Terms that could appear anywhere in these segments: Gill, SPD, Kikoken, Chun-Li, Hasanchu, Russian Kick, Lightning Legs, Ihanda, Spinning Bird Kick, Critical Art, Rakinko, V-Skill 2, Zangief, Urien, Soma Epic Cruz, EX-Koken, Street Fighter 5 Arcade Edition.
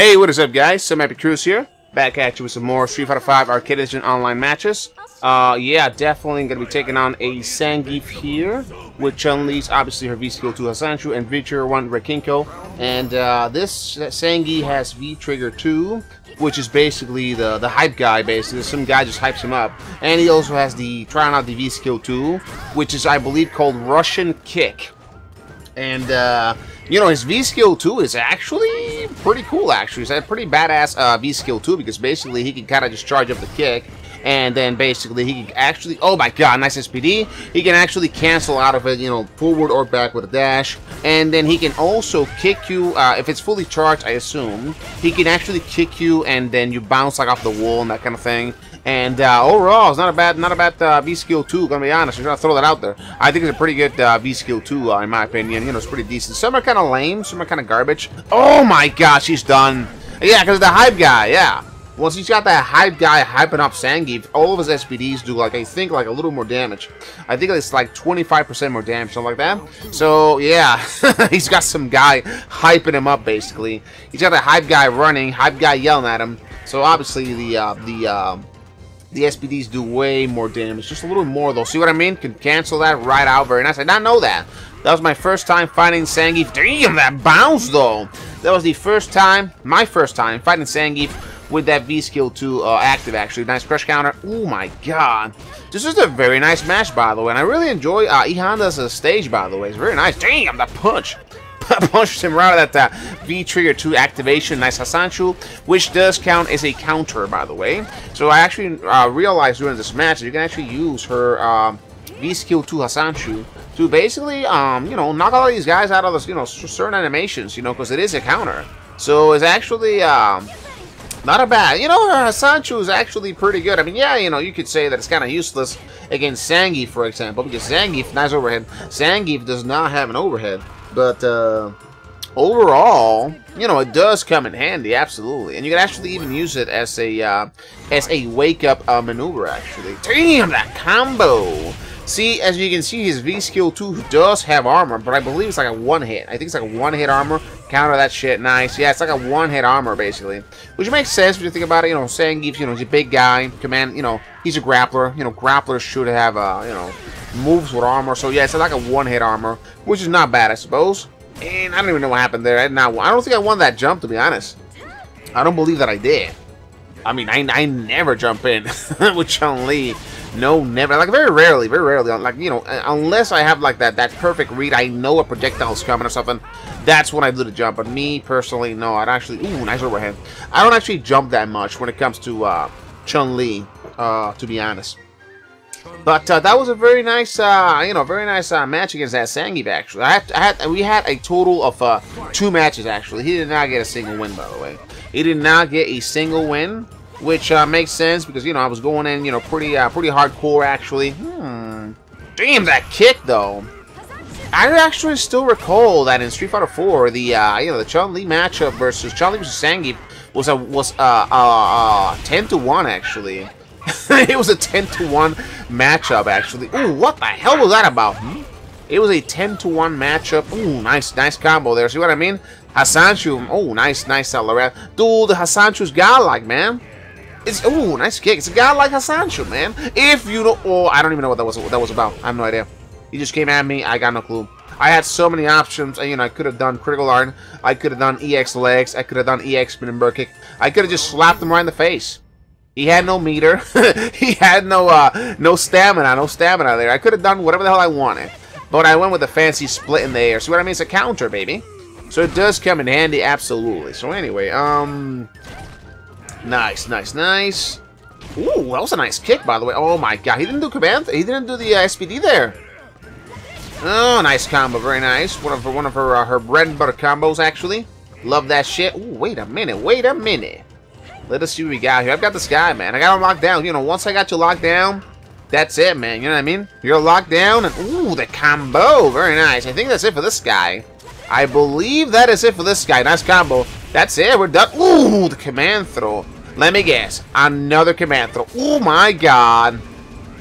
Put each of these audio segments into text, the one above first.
Hey, what is up, guys? Soma Epic Cruz here, back at you with some more Street Fighter 5 Arcade Edition online matches. Yeah, definitely gonna be taking on a Zangief here with Chun-Li's, obviously her V-Skill 2 Hasanchu, and V-Trigger 1 Rakinko. And this Zangief has V-Trigger 2, which is basically the hype guy, basically. Some guy just hypes him up. And he also has the, trying out the V-Skill 2, which is, I believe, called Russian Kick. And, you know, his V-Skill 2 is actually pretty cool, actually. It's a pretty badass V-Skill 2 because basically he can kind of just charge up the kick. And then basically he can actually, oh my god, nice SPD. He can actually cancel out of it, you know, forward or back with a dash. And then he can also kick you, if it's fully charged, I assume. He can actually kick you and then you bounce like off the wall and that kind of thing. And overall, it's not a bad V-Skill 2, gonna be honest. I'm gonna throw that out there. I think it's a pretty good V-Skill 2, in my opinion. You know, it's pretty decent. Some are kind of lame, some are kind of garbage. Oh my gosh, he's done. Yeah, because the hype guy, yeah. Once he's got that hype guy hyping up Zangief, all of his SPDs do, like, I think, like, a little more damage. I think it's, like, 25% more damage, something like that. So, yeah, he's got some guy hyping him up, basically. He's got that hype guy running, hype guy yelling at him. So, obviously, the SPDs do way more damage, just a little more though. See what I mean? Can cancel that right out. Very nice. I did not know that. That was my first time fighting Zangief. Damn, that bounce though. That was the first time, my first time fighting Zangief with that V-Skill 2 active, actually. Nice crush counter. Oh my god. This is a very nice match, by the way. And I really enjoy Ihanda's stage, by the way. It's very nice. Damn, that punch. Punched him right out of that V-Trigger 2 activation. Nice Hasanchu, which does count as a counter, by the way. So I actually realized during this match that you can actually use her V-Skill 2 Hasanchu to basically, you know, knock all these guys out of, you know, certain animations, you know, because it is a counter. So it's actually not a bad. You know, her Hasanchu is actually pretty good. I mean, yeah, you know, you could say that it's kind of useless against Zangief, for example, because Zangief, nice overhead. Zangief does not have an overhead. But overall, you know, it does come in handy, absolutely. And you can actually even use it as a wake-up maneuver, actually. Damn, that combo! See, as you can see, his V-Skill 2 does have armor, but I believe it's like a one-hit. I think it's like a one-hit armor. Counter that shit, nice. Yeah, it's like a one-hit armor, basically. Which makes sense when you think about it, you know, Zangief, you know, he's a big guy. Command, you know, he's a grappler. You know, grapplers should have, you know, moves with armor, so yeah, it's like a one-hit armor, which is not bad, I suppose. And I don't even know what happened there. I don't think I won that jump, to be honest. I don't believe that I did. I mean, I never jump in with Chun-Li. No, never. Like, very rarely. Like, you know, unless I have, like, that perfect read, I know a projectile's coming or something. That's when I do the jump. But me, personally, no. I'd actually... Ooh, nice overhead. I don't actually jump that much when it comes to Chun-Li, to be honest. But that was a very nice, you know, very nice match against that Zangief, actually. We had a total of 2 matches, actually. He did not get a single win, by the way. He did not get a single win, which makes sense because, you know, I was going in, you know, pretty hardcore, actually. Damn, that kick, though. I actually still recall that in Street Fighter 4, the, you know, the Chun-Li matchup versus Chun-Li versus Zangief was a 10-1, actually. It was a 10-1 matchup, actually. Ooh, what the hell was that about? It was a 10-1 matchup. Ooh, nice combo there. See what I mean? Hasanchu. Oh, nice Lorette. Dude, Hasanchu's godlike, man. It's ooh, nice kick. It's a godlike Hasanchu, man. If you don't, oh, I don't even know what that was about. I have no idea. He just came at me. I got no clue. I had so many options. You know, I could have done Critical Art. I could have done EX Legs. I could have done EX Spinning Bird Kick. I could have just slapped him right in the face. He had no meter. He had no stamina there. I could have done whatever the hell I wanted, but I went with a fancy split in the air. See what I mean? It's a counter, baby. So it does come in handy, absolutely. So anyway, nice. Ooh, that was a nice kick, by the way. Oh my god, he didn't do command. He didn't do the SPD there. Oh, nice combo, very nice. One of her her bread and butter combos, actually. Love that shit. Ooh, wait a minute. Let us see what we got here. I've got this guy, man. I got him locked down. You know, once I got you locked down, that's it, man. You know what I mean? You're locked down, and ooh, the combo. Very nice. I think that's it for this guy. I believe that is it for this guy. Nice combo. That's it. We're done. Ooh, the command throw. Let me guess. Another command throw. Oh, my God.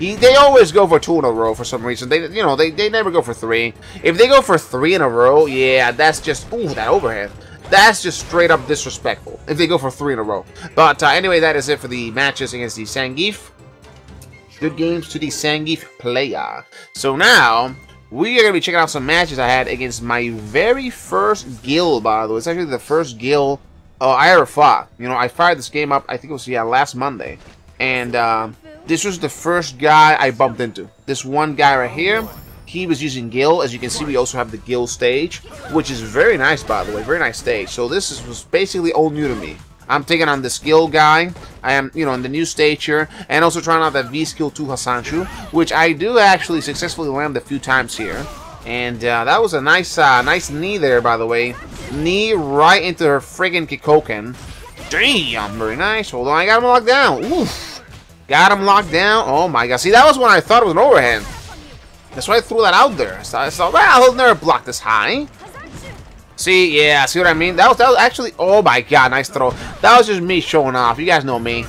They always go for 2 in a row for some reason. They, you know, they never go for 3. If they go for 3 in a row, yeah, that's just... Ooh, that overhead. That's just straight up disrespectful if they go for three in a row. But anyway, that is it for the matches against the Zangief. Good games to the Zangief player. So now we are going to be checking out some matches I had against my very first Gill, by the way. It's actually the first Gill I ever fought. You know, I fired this game up, I think it was, yeah, last Monday. And this was the first guy I bumped into. This one guy right here, he was using Gill. As you can see, we also have the Gill stage, which is very nice, by the way. Very nice stage. So this is, was basically all new to me. I'm taking on this Gill guy. I am, you know, in the new stage here, and also trying out that V-Skill 2 Hasanchu, which I do actually successfully land a few times here. And that was a nice, nice knee there, by the way. Knee right into her friggin' Kikoken. Damn, very nice. Hold on, I got him locked down. Oof. Got him locked down. Oh my god. See, that was when I thought it was an overhand. That's why I threw that out there. So well, he'll never block this high. See, yeah, see what I mean? That was actually, oh my god, nice throw. That was just me showing off. You guys know me.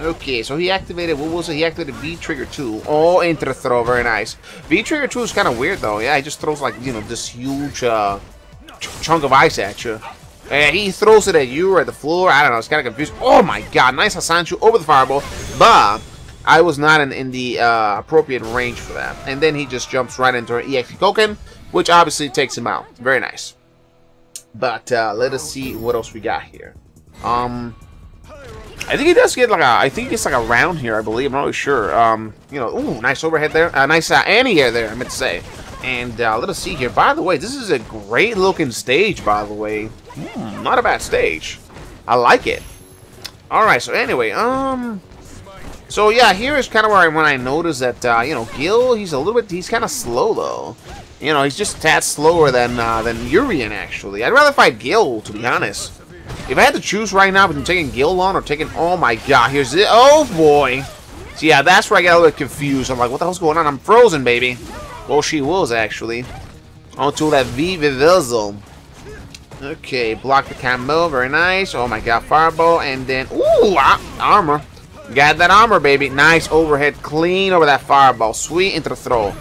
Okay, so he activated, what was it? He activated V-Trigger 2. Oh, into the throw, very nice. V-Trigger 2 is kind of weird, though. Yeah, he just throws, like, you know, this huge chunk of ice at you. And he throws it at you or at the floor. I don't know, it's kind of confusing. Oh my god, nice Hasanchu over the fireball. But I was not in the appropriate range for that. And then he just jumps right into an EX-Koken, which obviously takes him out. Very nice. But let us see what else we got here. I think he does get like a, I think it's like a round here, I believe. I'm not really sure. You know, ooh, nice overhead there. Nice anti-air there, I meant to say. And let us see here. By the way, this is a great looking stage, by the way. Not a bad stage. I like it. All right, so anyway, so yeah, here is kind of where when I noticed that, you know, Gill, he's a little bit, he's kind of slow though. You know, he's just a tad slower than Urien, actually. I'd rather fight Gill, to be honest. If I had to choose right now between taking Gill on or taking... Oh, my God. Here's it. Oh, boy. So, yeah, that's where I got a little confused. I'm like, what the hell's going on? I'm frozen, baby. Well, she was, actually. Onto that V-Vivizzle. Okay, block the combo. Very nice. Oh, my God. Fireball. And then... Ooh, armor. Got that armor, baby. Nice overhead. Clean over that fireball. Sweet into the throw.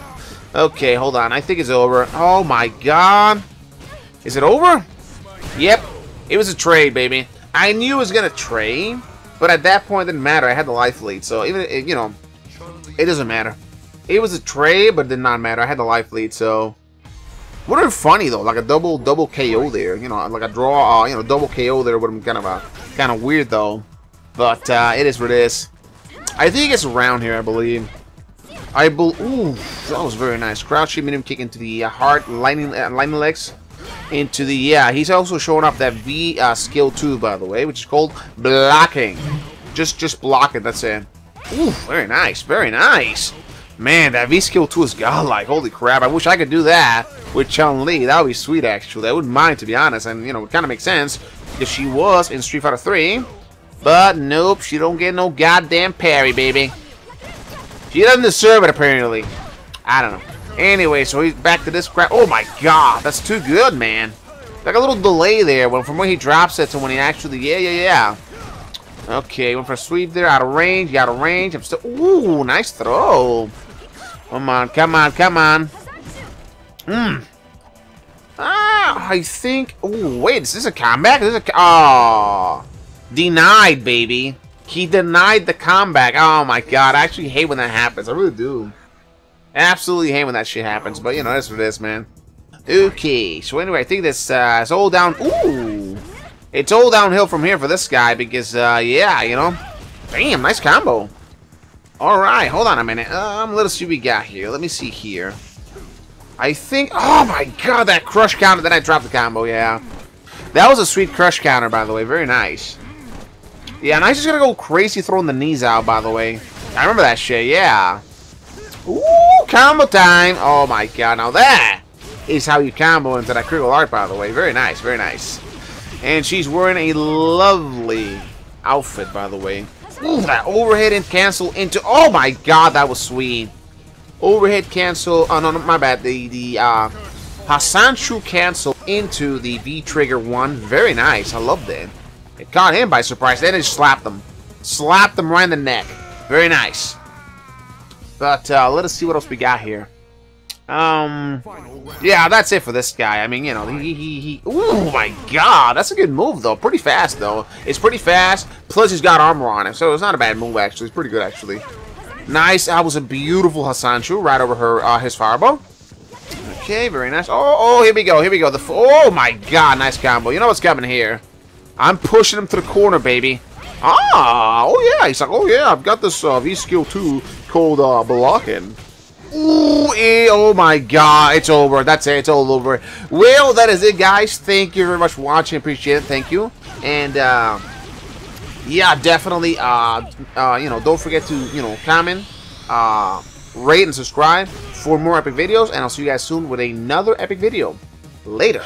Okay, hold on. I think it's over. Oh, my God. Is it over? Yep. It was a trade, baby. I knew it was going to trade, but at that point, it didn't matter. I had the life lead, so even, you know, it doesn't matter. It was a trade, but it did not matter. I had the life lead, so... Would have been funny, though, like a double KO there. You know, like a draw, you know, double KO there would have been kind of weird, though. But it is what it is. I think it's around here, I believe. Ooh, that was very nice. Crouching, medium kick into the hard lightning legs. Into the, yeah, he's also showing off that V-Skill 2, by the way, which is called blocking. Just blocking, that's it. Ooh, very nice, very nice. Man, that V-Skill 2 is godlike, holy crap. I wish I could do that with Chun-Li. That would be sweet, actually. I wouldn't mind, to be honest. And, you know, it kind of makes sense if she was in Street Fighter 3. But, nope, she don't get no goddamn parry, baby. She doesn't deserve it, apparently. I don't know. Anyway, so he's back to this crap. Oh my god, that's too good, man. Like a little delay there from when he drops it to when he actually... Yeah. Okay, went for a sweep there. Out of range. Got a range. I'm still... Ooh, nice throw. Come on, come on, come on. Ah, I think... Ooh, wait, is this a comeback? Is this a... Oh. Denied, baby. He denied the comeback. Oh my god, I actually hate when that happens. I really do. Absolutely hate when that shit happens, but you know, that's what it is, man. Okay, so anyway, I think this it's all down. Ooh, it's all downhill from here for this guy because yeah, you know, damn, nice combo. All right, hold on a minute. Let us see what we got here. Let me see here. I think. Oh my god, that crush counter. Then I dropped the combo. Yeah, that was a sweet crush counter, by the way. Very nice. Yeah, and I just gotta go crazy throwing the knees out. By the way, I remember that shit. Yeah. Ooh. Combo time! Oh my god, now that is how you combo into that Critical Art, by the way. Very nice, very nice. And she's wearing a lovely outfit, by the way. Ooh, that overhead and cancel into... Oh my god, that was sweet. Overhead cancel... Oh, no, my bad. The Hasanchu cancel into the V-Trigger 1. Very nice, I loved it. It caught him by surprise. Then it slapped him. Slapped him right in the neck. Very nice. But let us see what else we got here. Yeah, that's it for this guy. I mean, you know, he oh my god, that's a good move though. Pretty fast though. It's pretty fast. Plus he's got armor on him, so it's not a bad move actually. It's pretty good actually. Nice. That was a beautiful Hasanchu right over her his fireball. Okay, very nice. Oh, here we go. Here we go. The oh my god, nice combo. You know what's coming here? I'm pushing him to the corner, baby. Ah, oh yeah. He's like, oh yeah, I've got this V-Skill 2 called blocking. Ooh, oh my god, it's over. That's it, it's all over. Well, that is it, guys. Thank you very much for watching. Appreciate it. Thank you. And yeah, definitely you know, don't forget to, you know, comment, rate and subscribe for more epic videos, and I'll see you guys soon with another epic video. Later.